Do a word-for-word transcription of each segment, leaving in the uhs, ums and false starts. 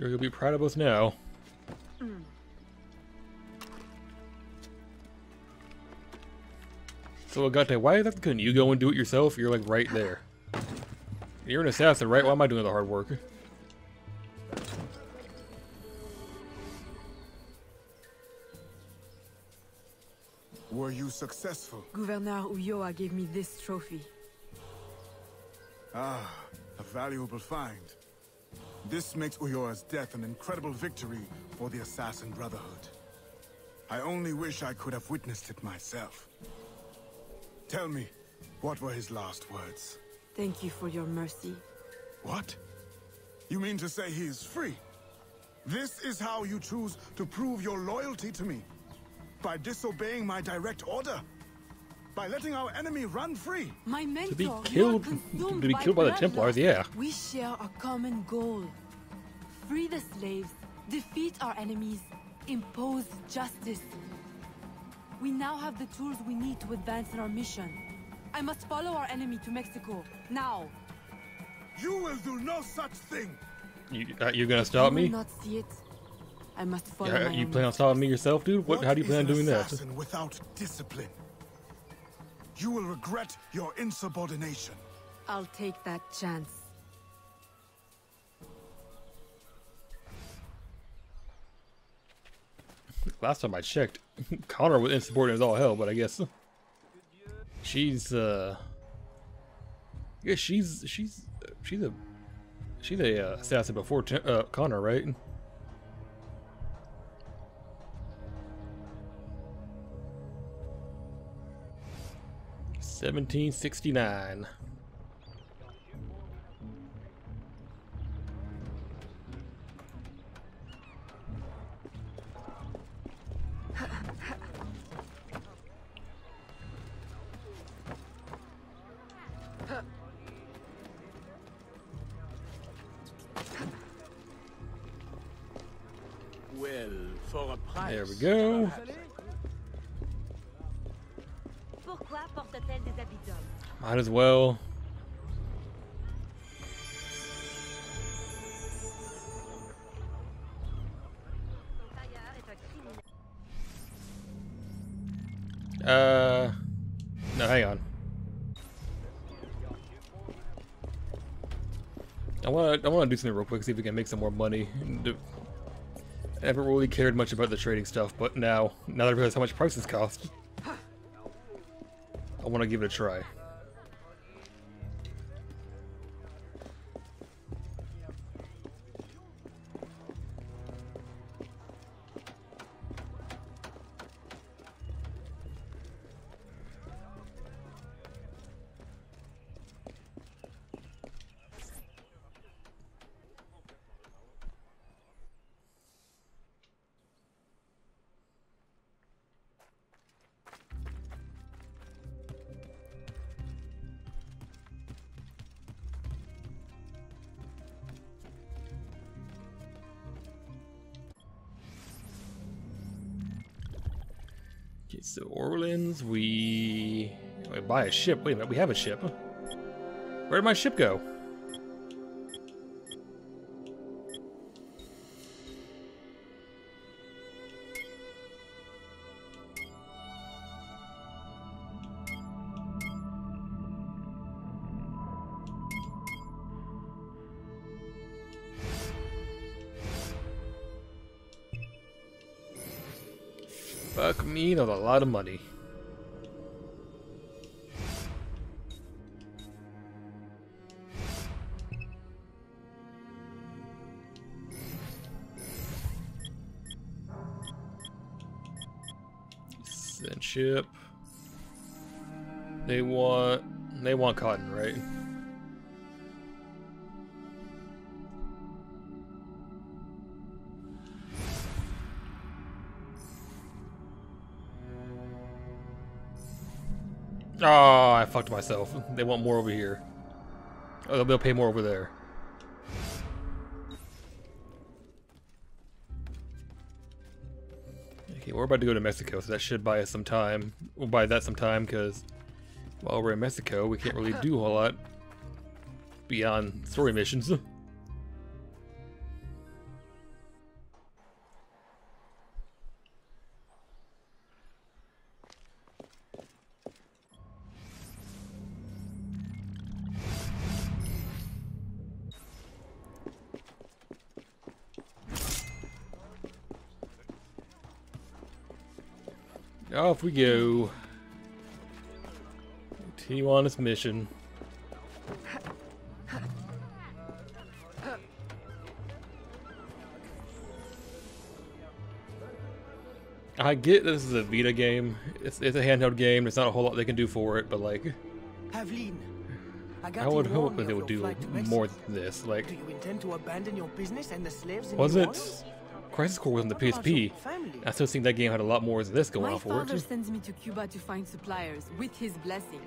sure you'll be proud of both now. Mm. So Agate, why that couldn't you go and do it yourself? You're like right there. You're an assassin, right? Why am I doing the hard work? Were you successful? Governor Uyoa gave me this trophy. Ah, a valuable find. This makes Uyoa's death an incredible victory for the Assassin Brotherhood. I only wish I could have witnessed it myself. Tell me, what were his last words? Thank you for your mercy. What? You mean to say he is free? This is how you choose to prove your loyalty to me? By disobeying my direct order? By letting our enemy run free? My mentor, to be killed, to be killed by, by the Templars, yeah. We share a common goal. Free the slaves, defeat our enemies, impose justice. We now have the tools we need to advance in our mission. I must follow our enemy to Mexico, now. You will do no such thing! You, uh, you're gonna stop me? You will not see it. I must follow yeah, my You plan on stopping me yourself, dude? What, what how do you plan on doing that? Without discipline? You will regret your insubordination. I'll take that chance. Last time I checked, Connor was insubordinate as all hell, but I guess she's uh yeah, she's she's she's a she's a uh, assassin before uh, Connor, right? seventeen sixty-nine. Well, for a price. There we go. Might as well. Uh, no, hang on. I want to. I want to do something real quick. See if we can make some more money. I never really cared much about the trading stuff, but now, now that I realize how much prices cost, I want to give it a try. Okay, so Orleans, we, we buy a ship. Wait a minute, we have a ship. Where did my ship go? Fuck me, that's a lot of money. Send ship. They want they want cotton, right? Oh, I fucked myself. They want more over here. Oh, they'll pay more over there. Okay, we're about to go to Mexico, so that should buy us some time. We'll buy that some time, because while we're in Mexico, we can't really do a whole lot beyond story missions. off we go. T on his mission. I get that this is a Vita game. It's it's a handheld game. There's not a whole lot they can do for it, but like, Aveline, I, I would hope that they would do more than this. Like, do you intend to abandon your business and the slaves in was it? Crisis Core was on the P S P. I still think that game had a lot more than this going on for it. My father sends me to Cuba to find suppliers with his blessing,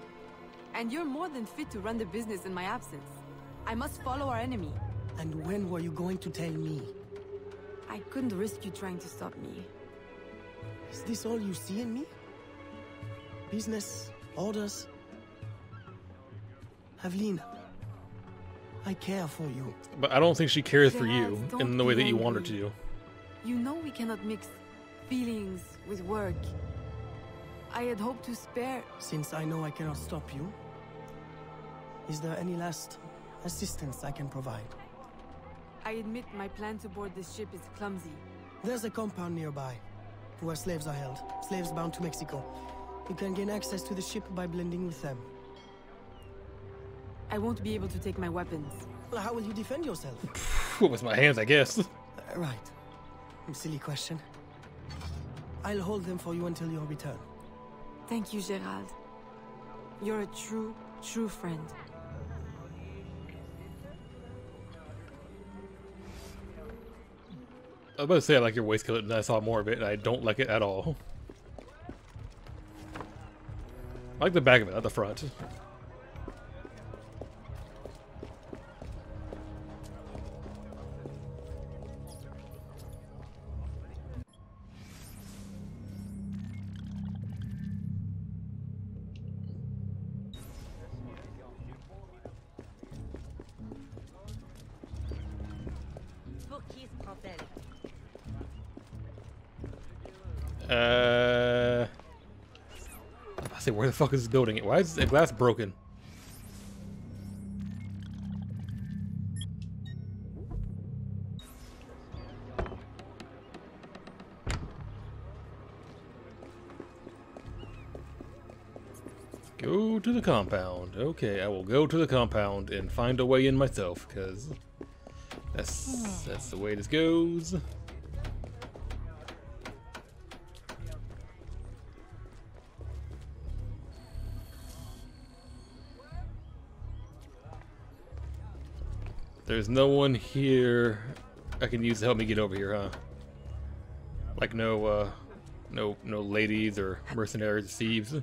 and you're more than fit to run the business in my absence. I must follow our enemy. And when were you going to tell me? I couldn't risk you trying to stop me. Is this all you see in me? Business, orders. Aveline, I care for you. But I don't think she cares for you in the way that you want her to. You know we cannot mix feelings with work. I had hoped to spare... Since I know I cannot stop you, is there any last assistance I can provide? I admit my plan to board this ship is clumsy. There's a compound nearby where slaves are held. Slaves bound to Mexico. You can gain access to the ship by blending with them. I won't be able to take my weapons. Well, how will you defend yourself? With my hands, I guess. Uh, right. Silly question. I'll hold them for you until your return. Thank you, Gerald. You're a true, true friend. I was about to say I like your waistcoat, and I saw more of it, and I don't like it at all. I like the back of it, not the front. Uh, I say, where the fuck is this building? Why is the glass broken? Go to the compound. Okay, I will go to the compound and find a way in myself, because that's that's the way this goes. There's no one here I can use to help me get over here, huh? Like no, uh, no, no ladies or mercenaries or thieves.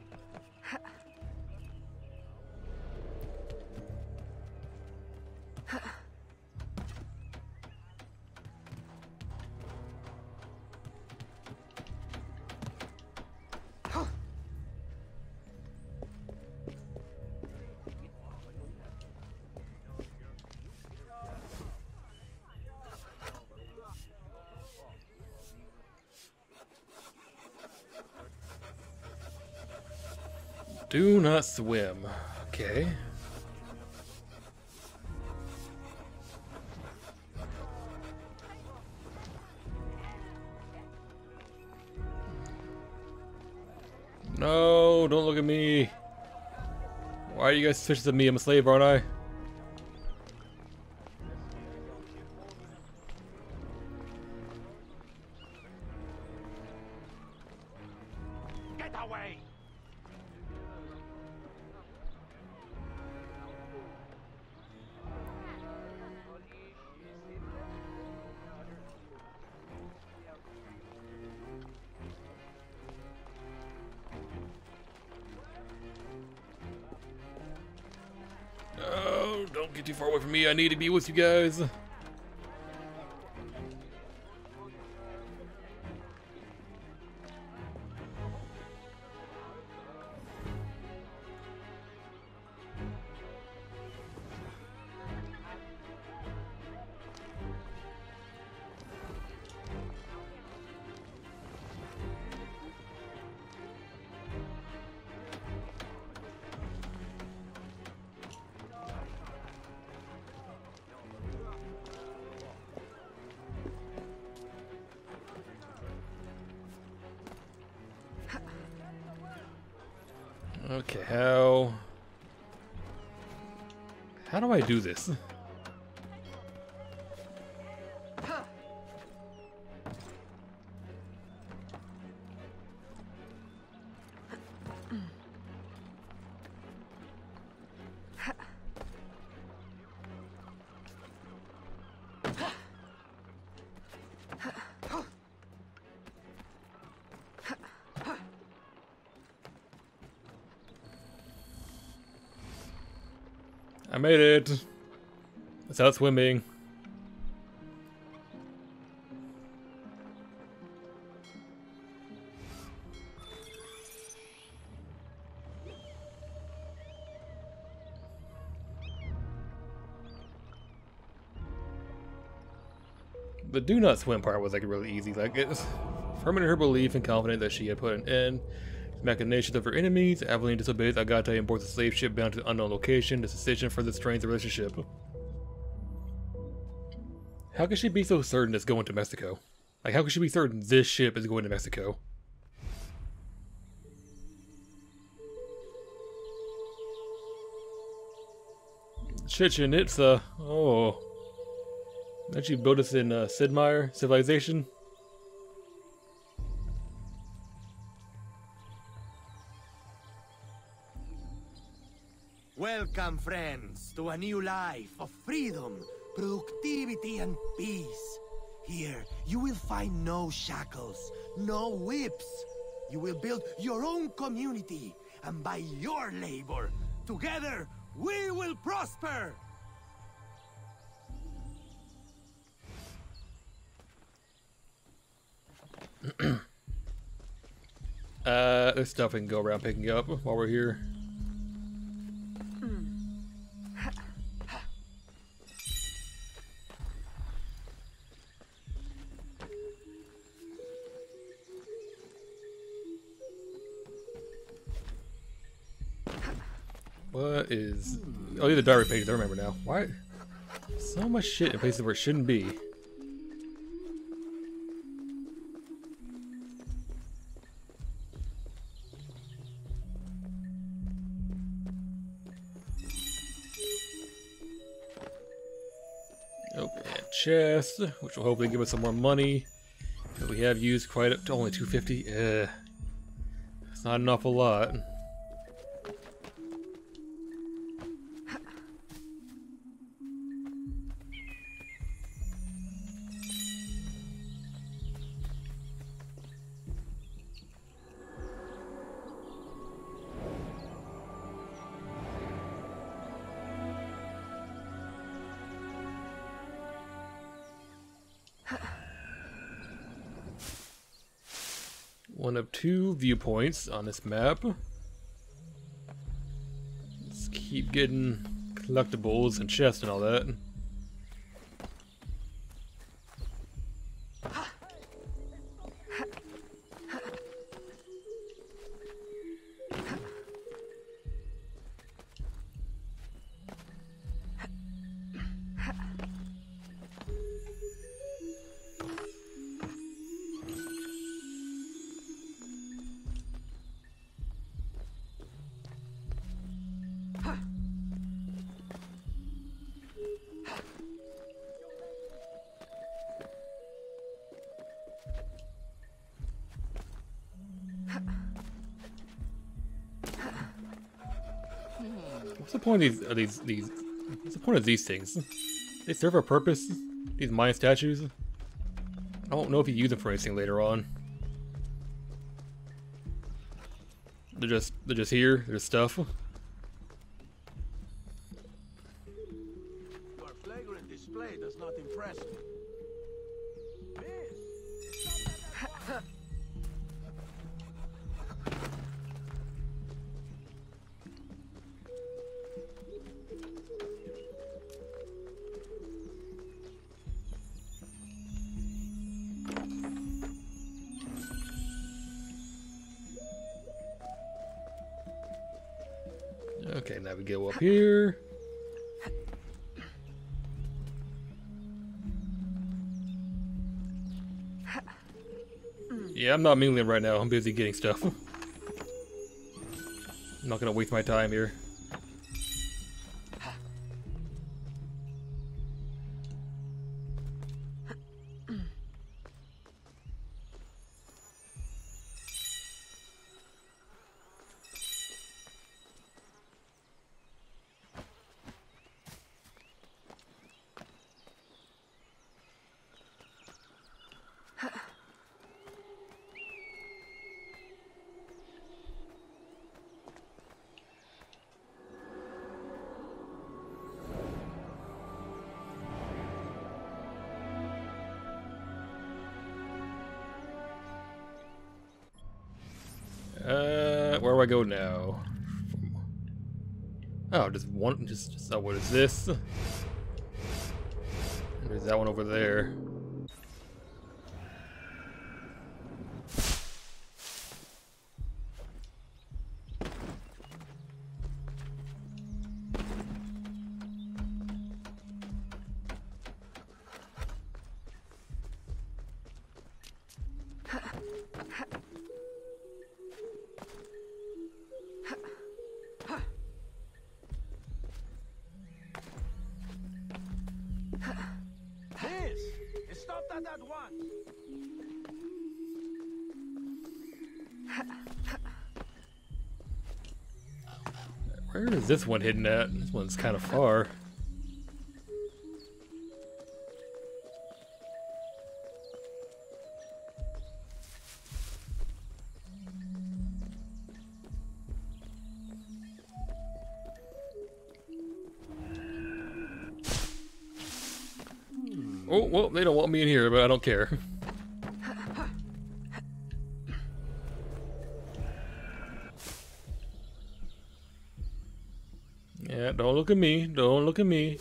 Do not swim. Okay. No, don't look at me. Why are you guys suspicious of me? I'm a slave, aren't I? Too far away from me. I need to be with you guys. Okay, how... How do I do this? I made it! It's out swimming. The do not swim part was like really easy. Like, it's firm in her belief and confident that she had put an end machinations of her enemies, Aveline disobeys Agate and boards a slave ship bound to an unknown location. This decision further strains the relationship. How could she be so certain it's going to Mexico? Like, how could she be certain this ship is going to Mexico? Chichen Itza. Oh. Didn't you build us in uh, Sidmire civilization? Welcome, friends, to a new life of freedom, productivity, and peace. Here, you will find no shackles, no whips. You will build your own community, and by your labor, together, we will prosper! uh, there's stuff we can go around picking up while we're here. What is... Oh, these are diary pages, I remember now. Why? So much shit in places where it shouldn't be. Open that chest, which will hopefully give us some more money. But we have used quite up to only two fifty. Uh, it's not an awful lot. One of two viewpoints on this map. Let's keep getting collectibles and chests and all that. What's the point of these, uh, these, these, what's the point of these things? They serve a purpose, these Mayan statues. I don't know if you use them for anything later on. They're just, they're just here, there's stuff. You are flagrant display does not impress me. Okay, now we go up here. Yeah, I'm not mingling right now. I'm busy getting stuff. I'm not gonna waste my time here. I go now. Oh, just one. Just, just oh, what is this? There's that one over there. Where is this one hidden at? This one's kind of far. Oh, well, they don't want me in here, but I don't care. Yeah, don't look at me. Don't look at me.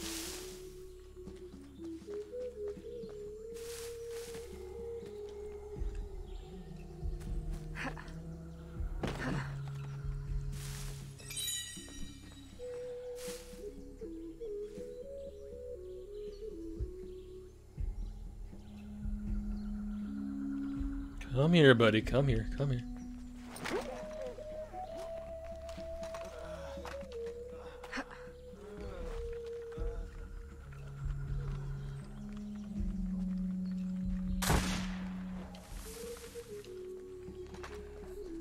Come here, buddy. Come here. Come here.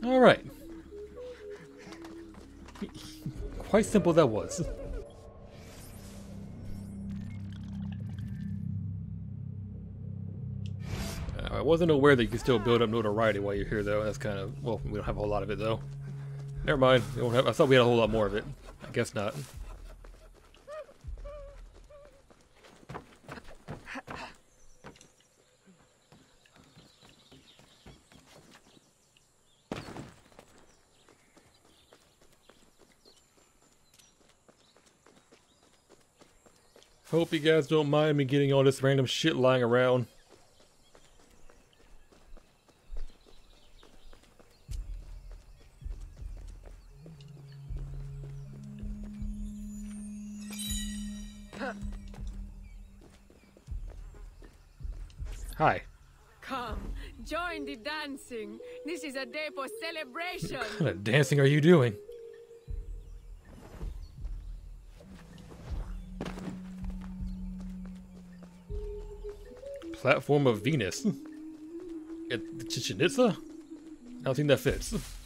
All right. Quite simple that was. Uh, I wasn't aware that you could still build up notoriety while you're here, though. That's kind of... Well, we don't have a whole lot of it, though. Never mind. We don't have, I thought we had a whole lot more of it. I guess not. Hope you guys don't mind me getting all this random shit lying around. Hi. Come, join the dancing. This is a day for celebration. What kind of dancing are you doing? Platform of Venus. At Chichen Itza? I don't think that fits.